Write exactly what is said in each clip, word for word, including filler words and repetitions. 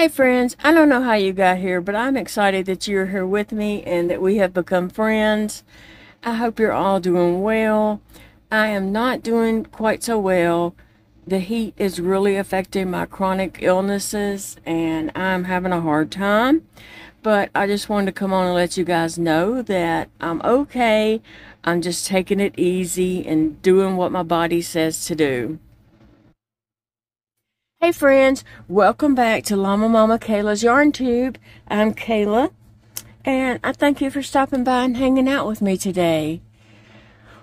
Hey friends, I don't know how you got here, but I'm excited that you're here with me and that we have become friends. I hope you're all doing well. I am not doing quite so well. The heat is really affecting my chronic illnesses and I'm having a hard time. But I just wanted to come on and let you guys know that I'm okay. I'm just taking it easy and doing what my body says to do. Hey friends, welcome back to Llama Mama Kayla's Yarn Tube. I'm Kayla, and I thank you for stopping by and hanging out with me today.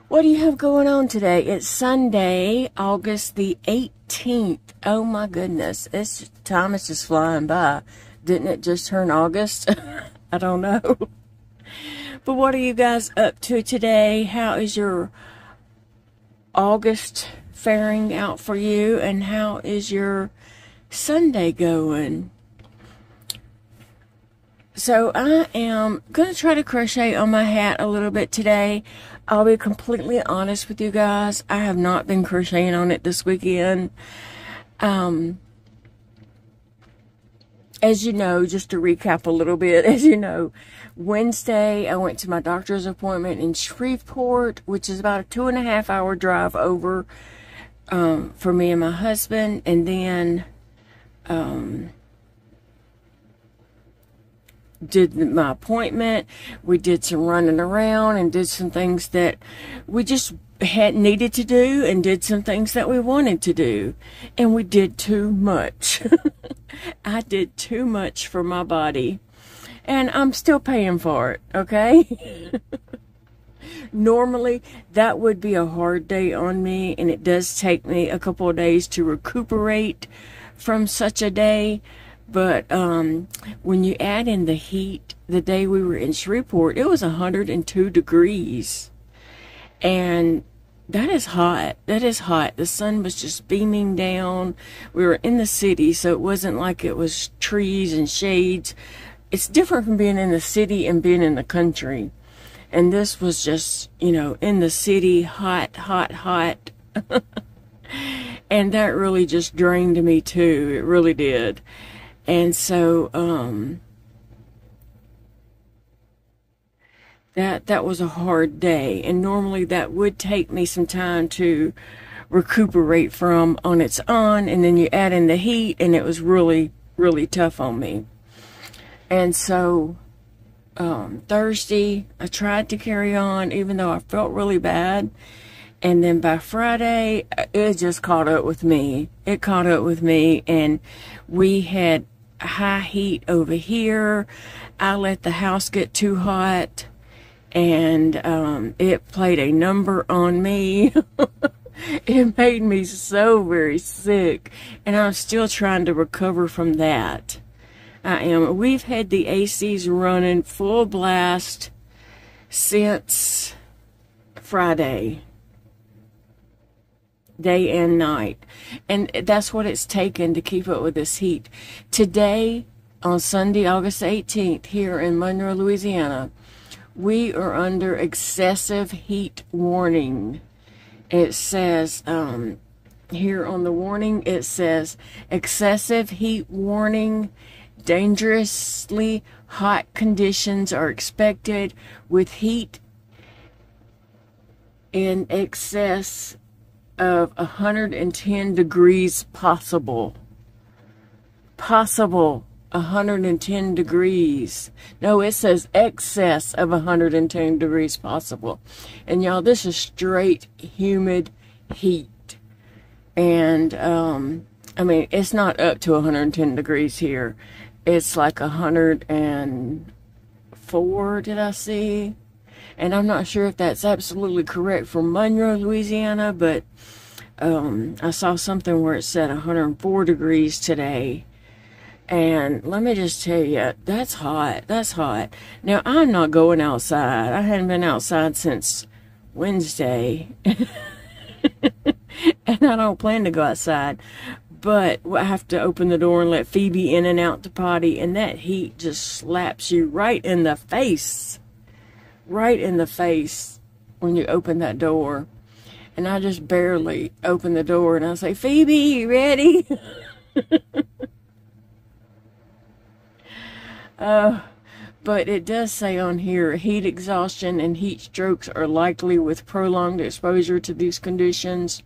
What do you have going on today? It's Sunday, August the eighteenth. Oh my goodness, this time is just flying by. Didn't it just turn August? I don't know. But what are you guys up to today? How is your August faring out for you, and how is your Sunday going? So I am going to try to crochet on my hat a little bit today. I'll be completely honest with you guys. I have not been crocheting on it this weekend. Um, as you know, just to recap a little bit, as you know, Wednesday I went to my doctor's appointment in Shreveport, which is about a two and a half hour drive over Um, for me and my husband, and then um, did my appointment. We did some running around and did some things that we just had needed to do, and did some things that we wanted to do, and we did too much. I did too much for my body, and I'm still paying for it, okay? Normally that would be a hard day on me, and it does take me a couple of days to recuperate from such a day, but um, when you add in the heat, the day we were in Shreveport, it was one hundred two degrees, and that is hot. That is hot. The sun was just beaming down. We were in the city, so it wasn't like it was trees and shades. It's different from being in the city and being in the country. And this was just, you know, in the city, hot, hot, hot. And that really just drained me too. It really did. And so, um, that, that was a hard day. And normally that would take me some time to recuperate from on its own. And then you add in the heat, and it was really, really tough on me. And so, Um, Thursday, I tried to carry on, even though I felt really bad. And then by Friday, it just caught up with me. It caught up with me, and we had high heat over here. I let the house get too hot, and um, it played a number on me. It made me so very sick, and I'm still trying to recover from that. I am. We've had the A Cs running full blast since Friday, day and night. And that's what it's taken to keep up with this heat. Today, on Sunday, August eighteenth, here in Monroe, Louisiana, we are under excessive heat warning. It says, um, here on the warning, it says, excessive heat warning. Dangerously hot conditions are expected with heat in excess of one hundred ten degrees possible. Possible one hundred ten degrees. No, it says excess of one hundred ten degrees possible. And y'all, this is straight humid heat. And, um, I mean, it's not up to one hundred ten degrees here. It's like one hundred four, did I see? And I'm not sure if that's absolutely correct for Monroe, Louisiana, but um, I saw something where it said one hundred four degrees today. And let me just tell you, that's hot. That's hot. Now, I'm not going outside. I hadn't been outside since Wednesday. And I don't plan to go outside. But I have to open the door and let Phoebe in and out to potty, and that heat just slaps you right in the face. Right in the face when you open that door. And I just barely open the door, and I say, Phoebe, you ready? Uh, but it does say on here, heat exhaustion and heat strokes are likely with prolonged exposure to these conditions.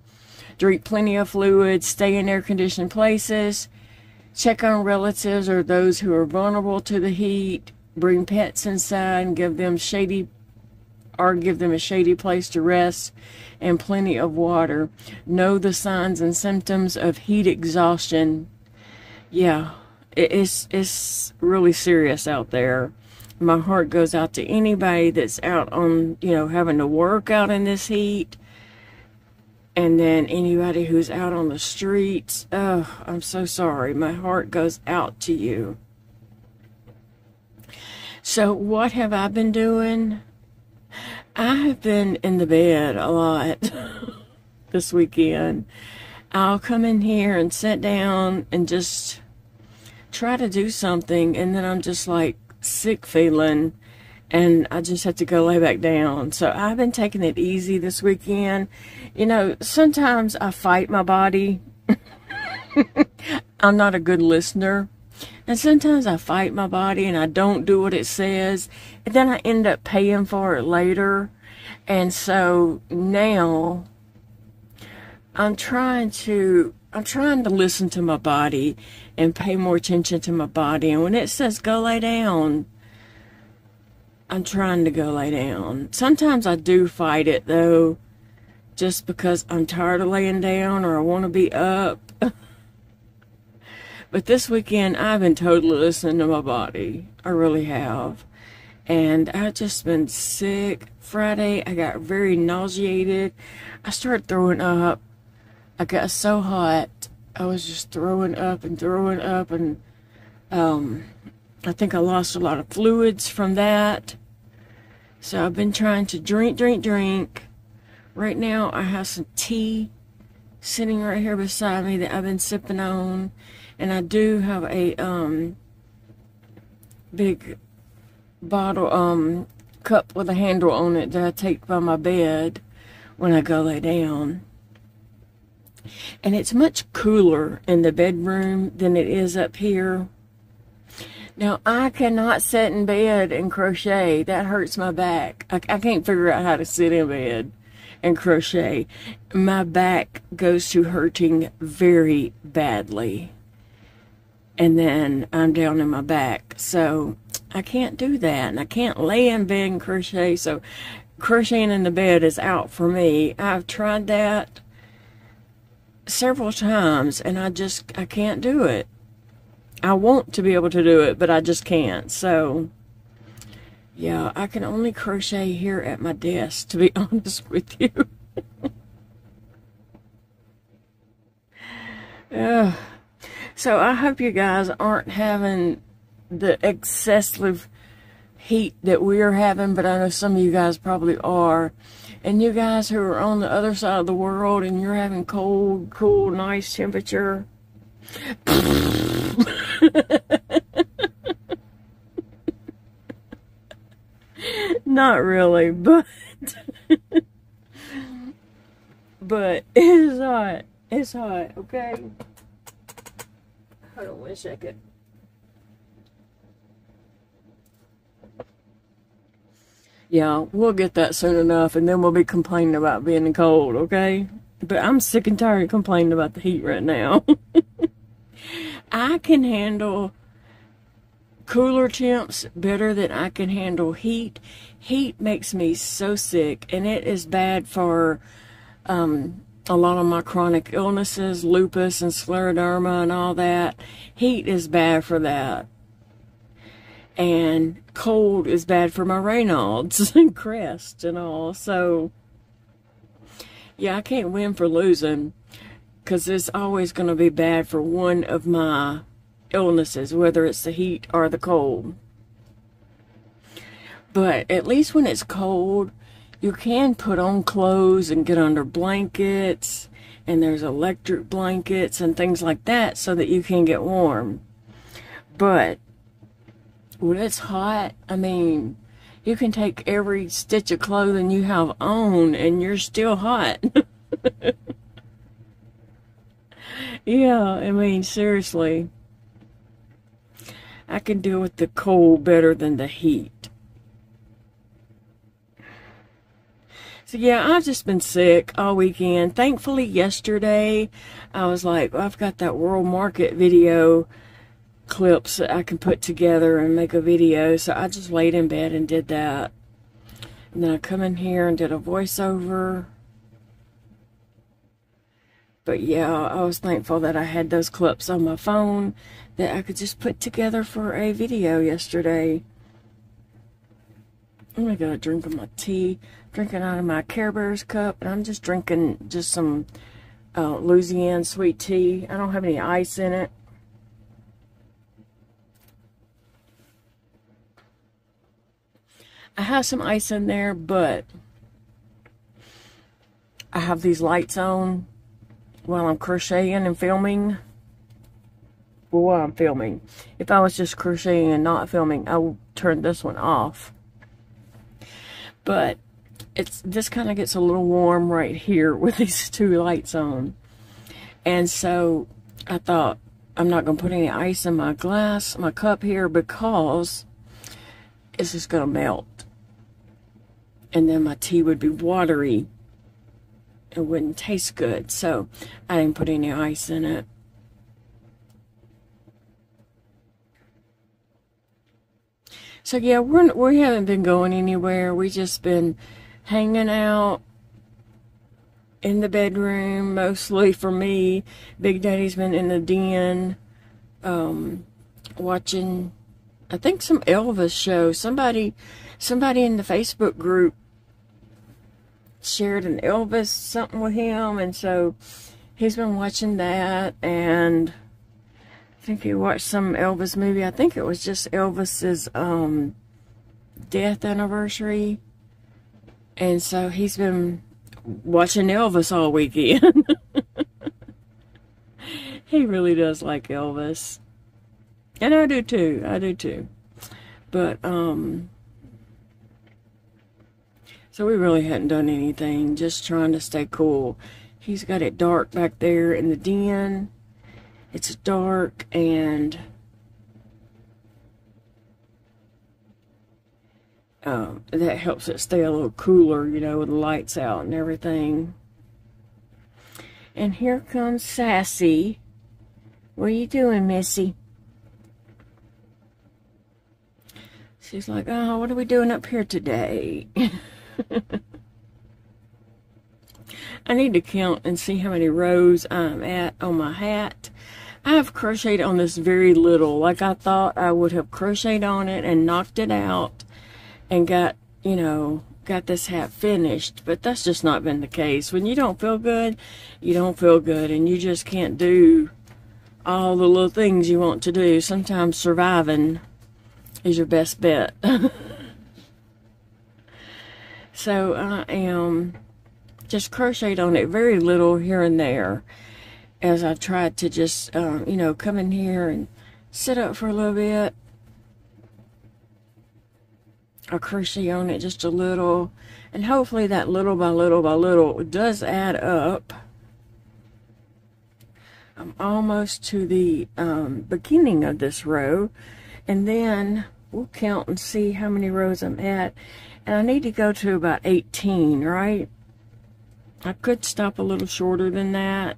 Drink plenty of fluids, stay in air-conditioned places, check on relatives or those who are vulnerable to the heat, bring pets inside and give them shady or give them a shady place to rest, and plenty of water. Know the signs and symptoms of heat exhaustion. Yeah, it's, it's really serious out there. My heart goes out to anybody that's out on, you know, having to work out in this heat. And then anybody who's out on the streets, oh, I'm so sorry. My heart goes out to you. So what have I been doing? I have been in the bed a lot this weekend. I'll come in here and sit down and just try to do something. And then I'm just like sick feeling. And I just have to go lay back down. So I've been taking it easy this weekend. You know, sometimes I fight my body. I'm not a good listener. And sometimes I fight my body and I don't do what it says. And then I end up paying for it later. And so now I'm trying to... I'm trying to listen to my body and pay more attention to my body. And when it says go lay down, I'm trying to go lay down. Sometimes I do fight it though, just because I'm tired of laying down or I want to be up. But this weekend I've been totally listening to my body. I really have. And I've just been sick. Friday I got very nauseated. I started throwing up. I got so hot. I was just throwing up and throwing up and um, I think I lost a lot of fluids from that. So I've been trying to drink, drink, drink. Right now, I have some tea sitting right here beside me that I've been sipping on. And I do have a um, big bottle, um, cup with a handle on it that I take by my bed when I go lay down. And it's much cooler in the bedroom than it is up here. Now, I cannot sit in bed and crochet. That hurts my back. I, I can't figure out how to sit in bed and crochet. My back goes to hurting very badly. And then I'm down in my back. So I can't do that. And I can't lay in bed and crochet. So crocheting in the bed is out for me. I've tried that several times and I just, I can't do it. I want to be able to do it, but I just can't. So, yeah, I can only crochet here at my desk, to be honest with you. uh, so, I hope you guys aren't having the excessive heat that we're having, but I know some of you guys probably are. And you guys who are on the other side of the world and you're having cold, cool, nice temperature. Not really, but but it's hot. It's hot, okay? Hold on one second. Yeah, we'll get that soon enough, and then we'll be complaining about being cold, okay? But I'm sick and tired of complaining about the heat right now. I can handle cooler temps better than I can handle heat. Heat makes me so sick, and it is bad for um, a lot of my chronic illnesses, lupus and scleroderma and all that. Heat is bad for that. And cold is bad for my Raynaud's and CREST and all. So, yeah, I can't win for losing. Because it's always going to be bad for one of my illnesses, whether it's the heat or the cold. But at least when it's cold, you can put on clothes and get under blankets. And there's electric blankets and things like that so that you can get warm. But when it's hot, I mean, you can take every stitch of clothing you have on and you're still hot. Yeah, I mean, seriously. I can deal with the cold better than the heat. So yeah, I've just been sick all weekend. Thankfully yesterday I was like, well, I've got that World Market video clips that I can put together and make a video. So I just laid in bed and did that. And then I come in here and did a voiceover. But yeah, I was thankful that I had those clips on my phone that I could just put together for a video yesterday. I'm gonna go drink my tea, drinking out of my Care Bear's cup, and I'm just drinking just some uh, Louisiana sweet tea. I don't have any ice in it. I have some ice in there, but I have these lights on while I'm crocheting and filming. Well, while I'm filming. If I was just crocheting and not filming, I would turn this one off. But it's this kind of gets a little warm right here with these two lights on. And so I thought, I'm not going to put any ice in my glass, my cup here, because it's just going to melt. And then my tea would be watery. It wouldn't taste good. So I didn't put any ice in it. So yeah, we're, we haven't been going anywhere. We just been hanging out in the bedroom, mostly for me. Big Daddy's been in the den, um, watching, I think, some Elvis show. Somebody, somebody in the Facebook group shared an Elvis something with him, and so he's been watching that, and I think he watched some Elvis movie. I think it was just Elvis's um death anniversary, and so he's been watching Elvis all weekend. He really does like Elvis, and I do too. I do too. But um so we really hadn't done anything, just trying to stay cool. He's got it dark back there in the den. It's dark, and um, that helps it stay a little cooler, you know, with the lights out and everything. And here comes Sassy. What are you doing, Missy? She's like, oh, what are we doing up here today? I need to count and see how many rows I'm at on my hat. I've crocheted on this very little. Like, I thought I would have crocheted on it and knocked it out and got, you know, got this hat finished, but that's just not been the case. When you don't feel good, you don't feel good, and you just can't do all the little things you want to do. Sometimes surviving is your best bet. So I am just crocheted on it very little here and there, as I tried to just, um, you know, come in here and sit up for a little bit. I crochet on it just a little, and hopefully that little by little by little does add up. I'm almost to the um, beginning of this row, and then we'll count and see how many rows I'm at. And I need to go to about eighteen, right? I could stop a little shorter than that.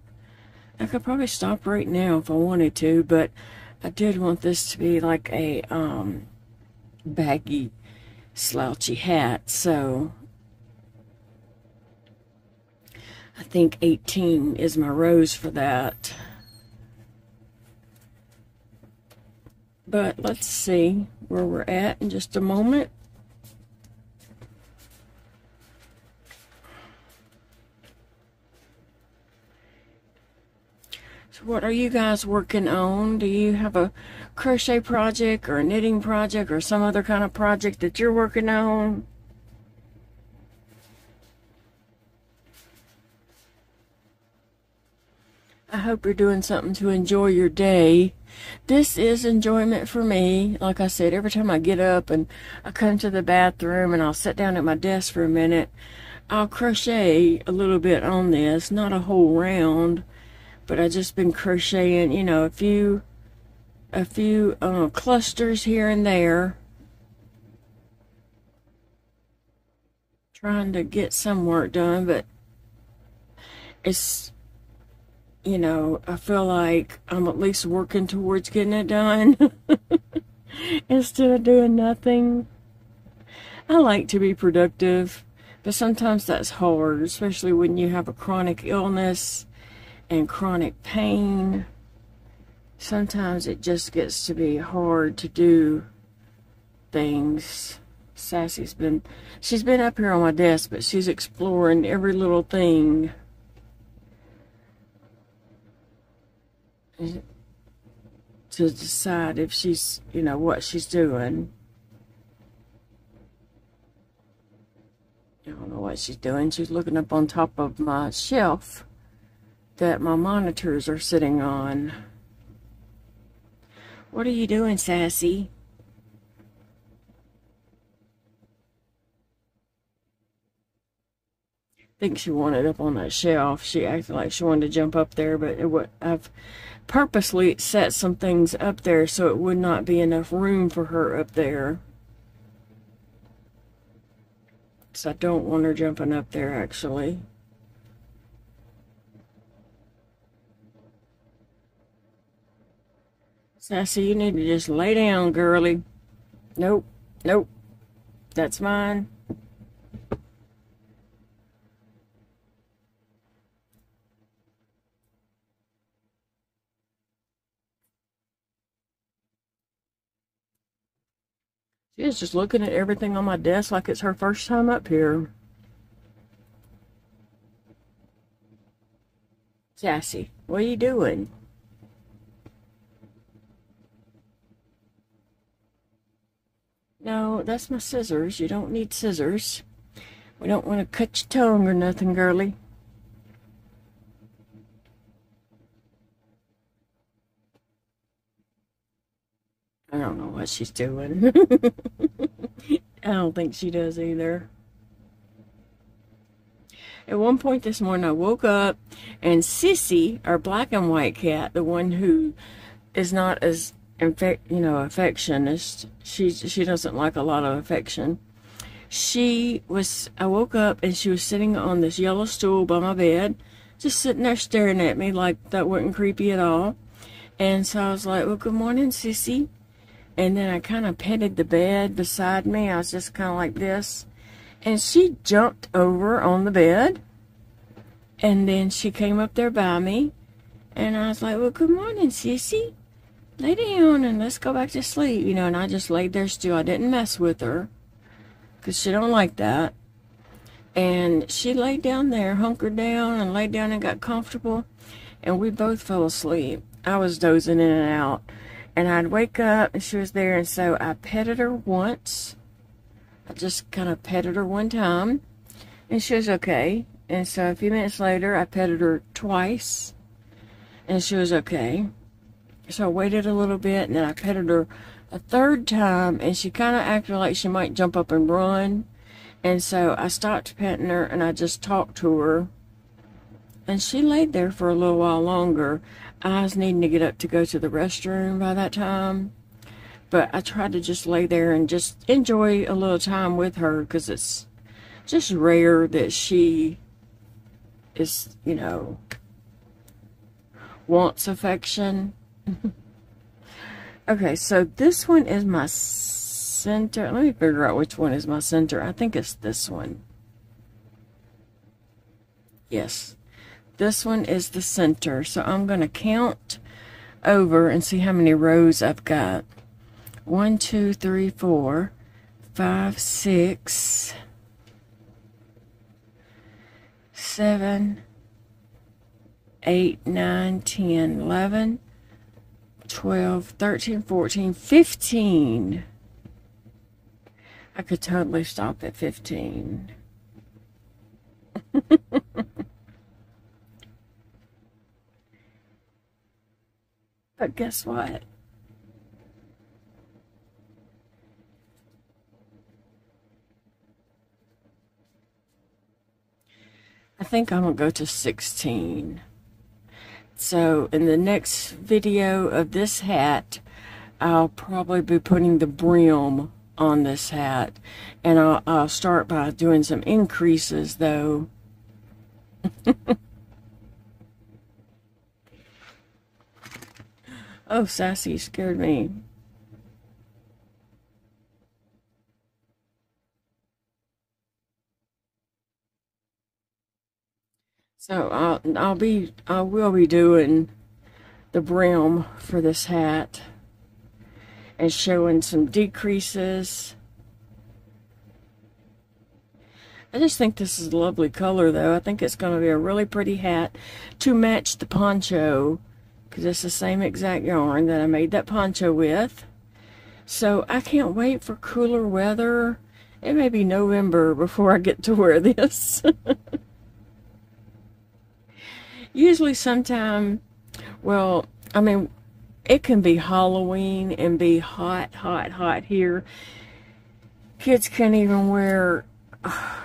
I could probably stop right now if I wanted to, but I did want this to be like a um, baggy, slouchy hat. So I think eighteen is my rows for that. But let's see where we're at in just a moment. What are you guys working on? Do you have a crochet project or a knitting project or some other kind of project that you're working on? I hope you're doing something to enjoy your day. This is enjoyment for me. Like I said, every time I get up and I come to the bathroom and I'll sit down at my desk for a minute, I'll crochet a little bit on this, not a whole round. But I just been crocheting, you know, a few a few uh, clusters here and there. Trying to get some work done, but it's, you know, I feel like I'm at least working towards getting it done instead of doing nothing. I like to be productive, but sometimes that's hard, especially when you have a chronic illness and chronic pain. Sometimes it just gets to be hard to do things. Sassy's been, she's been up here on my desk, but she's exploring every little thing. To decide if she's, you know, what she's doing. I don't know what she's doing. She's looking up on top of my shelf that my monitors are sitting on. What are you doing, Sassy? I think she wanted up on that shelf. She acted like she wanted to jump up there, but it would, I've purposely set some things up there so it would not be enough room for her up there. So I don't want her jumping up there, actually. Sassy, you need to just lay down, girly. Nope, nope, that's mine. She's just looking at everything on my desk like it's her first time up here. Sassy, what are you doing? No, that's my scissors. You don't need scissors. We don't want to cut your tongue or nothing, girly. I don't know what she's doing. I don't think she does either. At one point this morning I woke up and Sissy, our black and white cat, the one who is not as, infect, you know, affectionist, she, she doesn't like a lot of affection. She was, I woke up and she was sitting on this yellow stool by my bed, just sitting there staring at me like that wasn't creepy at all. And so I was like, well, good morning, Sissy. And then I kind of petted the bed beside me. I was just kind of like this. And she jumped over on the bed. And then she came up there by me. And I was like, well, good morning, Sissy. Lay down and let's go back to sleep. You know, and I just laid there still. I didn't mess with her. Because she don't like that. And she laid down there, hunkered down and laid down and got comfortable. And we both fell asleep. I was dozing in and out. And I'd wake up and she was there, and so I petted her once. I just kind of petted her one time and she was okay. And so a few minutes later I petted her twice and she was okay. So I waited a little bit and then I petted her a third time and she kind of acted like she might jump up and run. And so I stopped petting her and I just talked to her. And she laid there for a little while longer. I was needing to get up to go to the restroom by that time. But I tried to just lay there and just enjoy a little time with her, because it's just rare that she is, you know, wants affection. Okay, so this one is my center. Let me figure out which one is my center. I think it's this one. Yes. This one is the center, so I'm going to count over and see how many rows I've got. One, two, three, four, five, six, seven, eight, nine, ten, eleven, twelve, thirteen, fourteen, fifteen. I could totally stop at fifteen. But guess what? I think I'm going to go to sixteen. So in the next video of this hat, I'll probably be putting the brim on this hat, and I'll, I'll start by doing some increases though. Oh, Sassy scared me. So I'll, I'll be, I will be doing the brim for this hat and showing some decreases. I just think this is a lovely color though. I think it's going to be a really pretty hat to match the poncho, because it's the same exact yarn that I made that poncho with. So I can't wait for cooler weather. It may be November before I get to wear this. Usually sometime, well, I mean, it can be Halloween and be hot, hot, hot here. Kids can't even wear,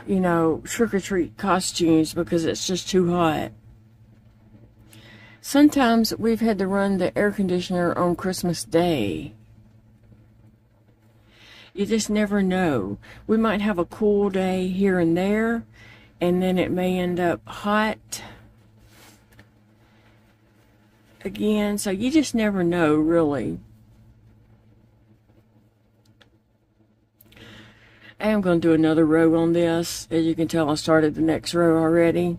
you know, trick-or-treat costumes because it's just too hot. Sometimes we've had to run the air conditioner on Christmas Day. You just never know. We might have a cool day here and there, and then it may end up hot again, so you just never know, really. I am going to do another row on this. As you can tell, I started the next row already.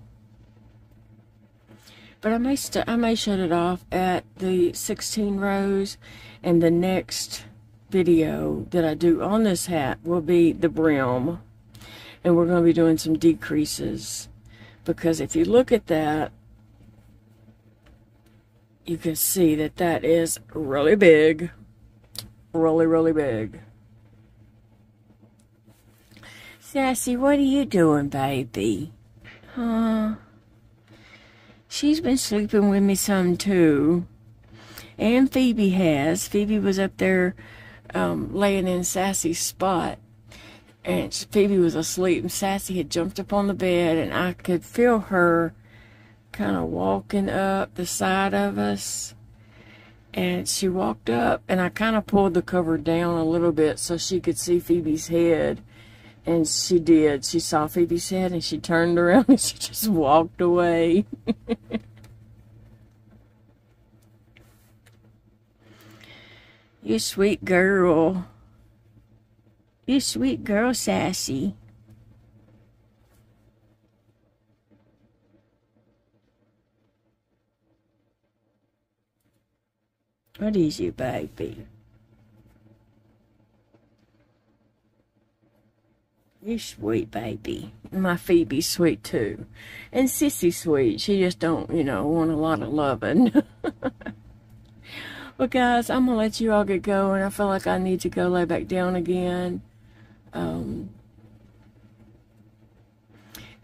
But I may st I may shut it off at the sixteen rows, and the next video that I do on this hat will be the brim, and we're going to be doing some decreases, because if you look at that, you can see that that is really big, really, really big. Sassy, what are you doing, baby? Huh? She's been sleeping with me some too. And Phoebe has. Phoebe was up there um, laying in Sassy's spot. And Phoebe was asleep, and Sassy had jumped up on the bed, and I could feel her kind of walking up the side of us, and she walked up, and I kind of pulled the cover down a little bit so she could see Phoebe's head, and she did. She saw Phoebe's head, and she turned around, and she just walked away. You sweet girl. You sweet girl, Sassy. What is you, baby? You're sweet, baby. My Phoebe's sweet, too. And Sissy's sweet. She just don't, you know, want a lot of loving. Well, guys, I'm going to let you all get going. I feel like I need to go lay back down again. Um,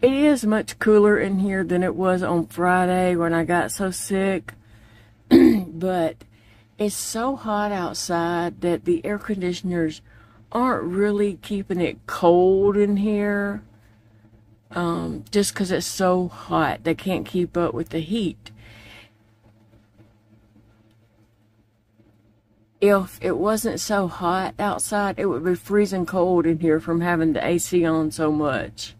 it is much cooler in here than it was on Friday when I got so sick. But it's so hot outside that the air conditioners aren't really keeping it cold in here, um, just because it's so hot. They can't keep up with the heat. If it wasn't so hot outside, it would be freezing cold in here from having the A C on so much.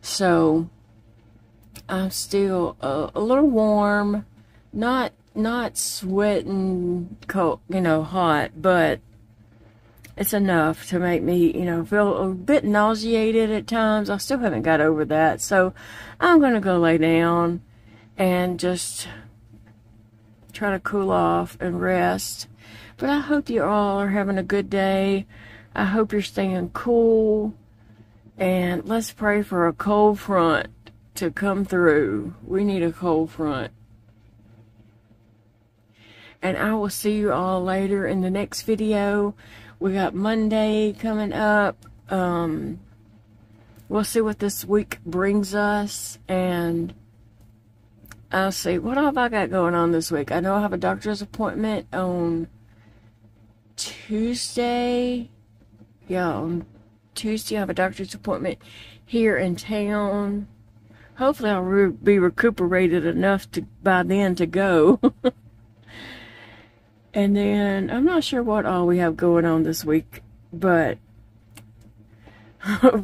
So I'm still a, a little warm, not not sweating cold, you know, hot, but it's enough to make me, you know, feel a bit nauseated at times. I still haven't got over that, so I'm gonna go lay down and just try to cool off and rest. But I hope you all are having a good day. I hope you're staying cool, and let's pray for a cold front to come through. We need a cold front. And I will see you all later in the next video. We got Monday coming up. Um, we'll see what this week brings us. And I'll see. What have I got going on this week? I know I have a doctor's appointment on Tuesday. Yeah, on Tuesday I have a doctor's appointment here in town. hopefully I'll re be recuperated enough to by then to go. And then I'm not sure what all we have going on this week, but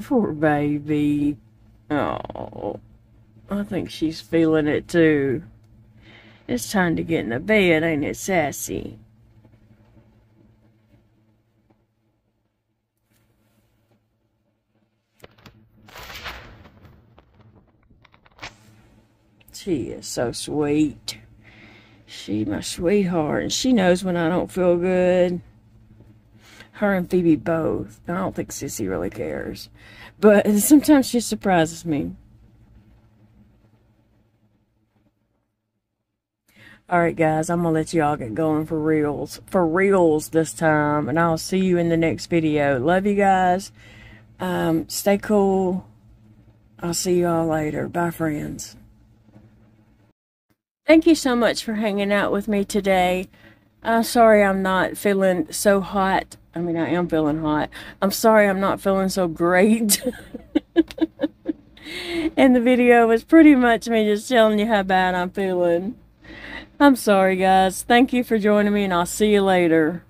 poor baby. Oh, I think she's feeling it too. It's time to get in the bed, ain't it, Sassy? She is so sweet. She's my sweetheart, and she knows when I don't feel good. Her and Phoebe both. I don't think Sissy really cares. But sometimes she surprises me. Alright guys, I'm going to let y'all get going for reels. For reels this time. And I'll see you in the next video. Love you guys. Um, stay cool. I'll see y'all later. Bye, friends. Thank you so much for hanging out with me today. I'm sorry I'm not feeling so hot. I mean, I am feeling hot. I'm sorry I'm not feeling so great. And the video was pretty much me just telling you how bad I'm feeling. I'm sorry, guys. Thank you for joining me, and I'll see you later.